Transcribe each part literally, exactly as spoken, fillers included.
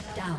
Shut down.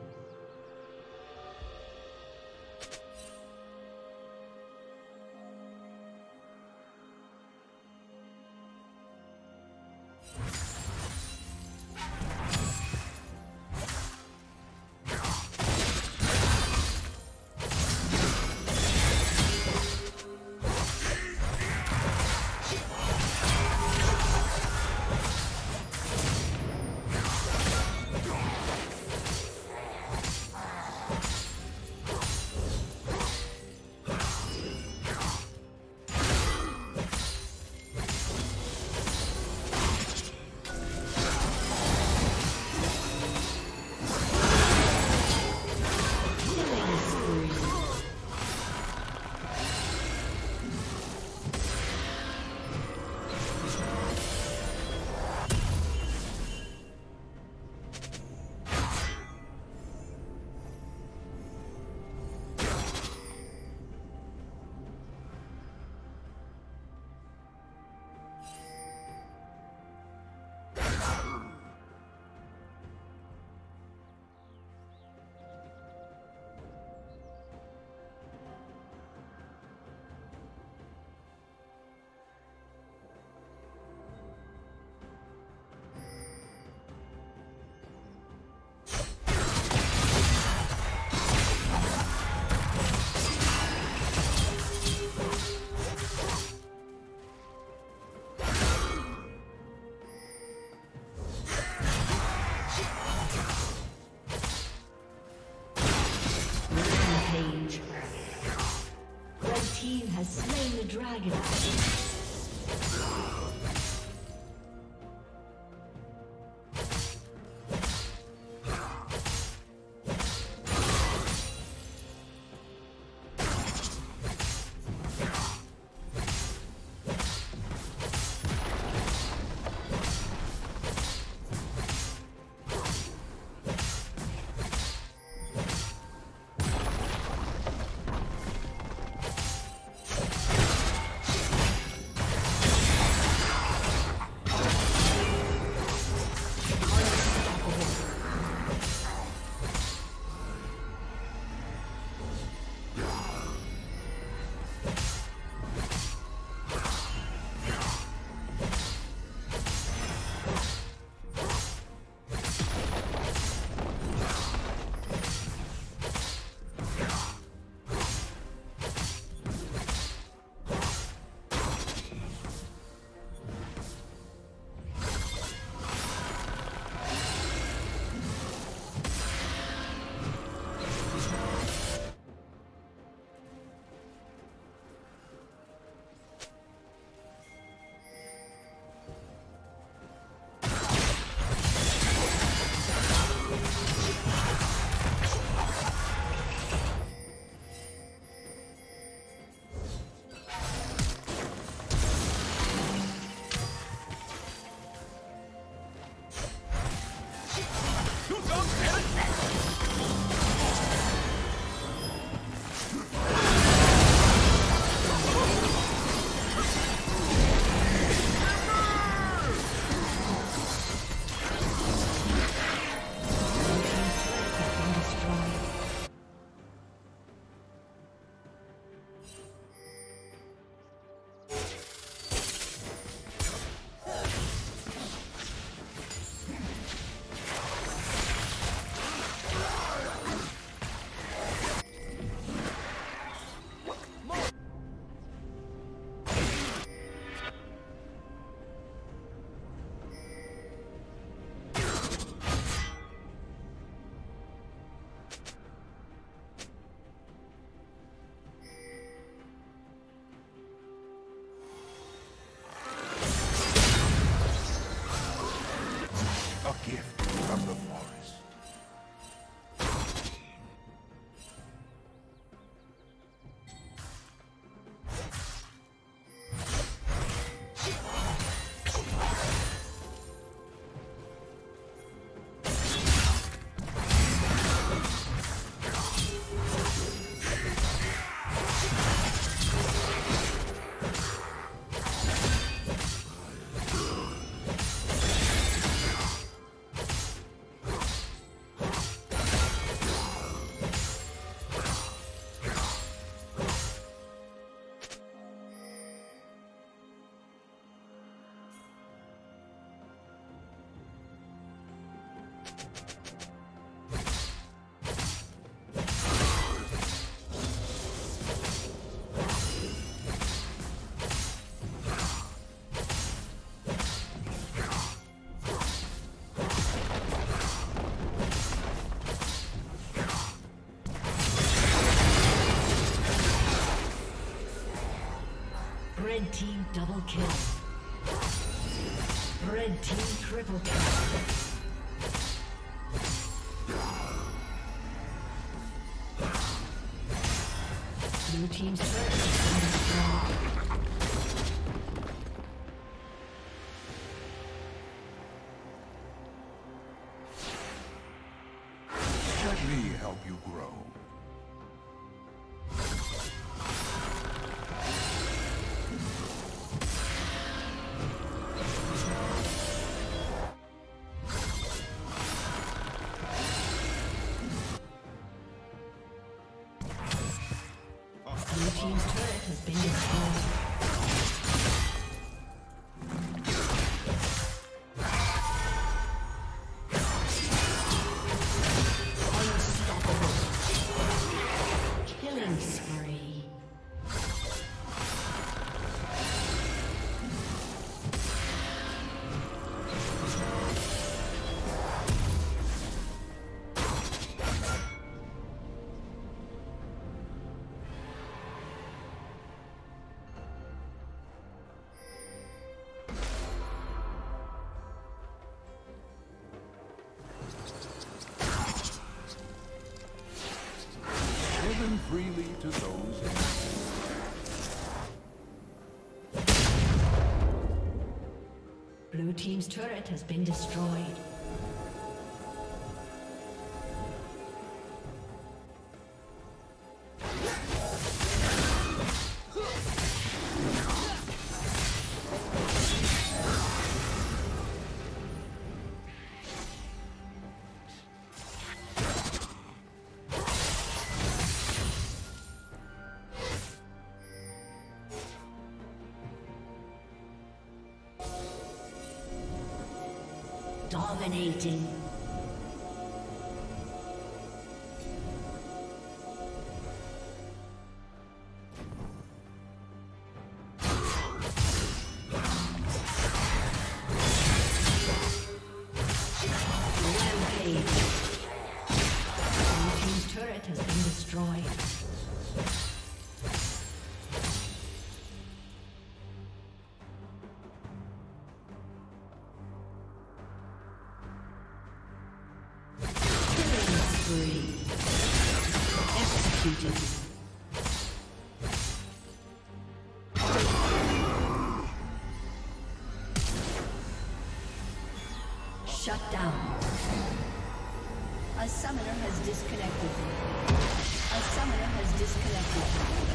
Dragon. Red team double kill. Red team triple kill. Blue team's turret has been destroyed. Freely to those who... Blue team's turret has been destroyed. Dominating. Executed. Shut down. A summoner has disconnected. A summoner has disconnected.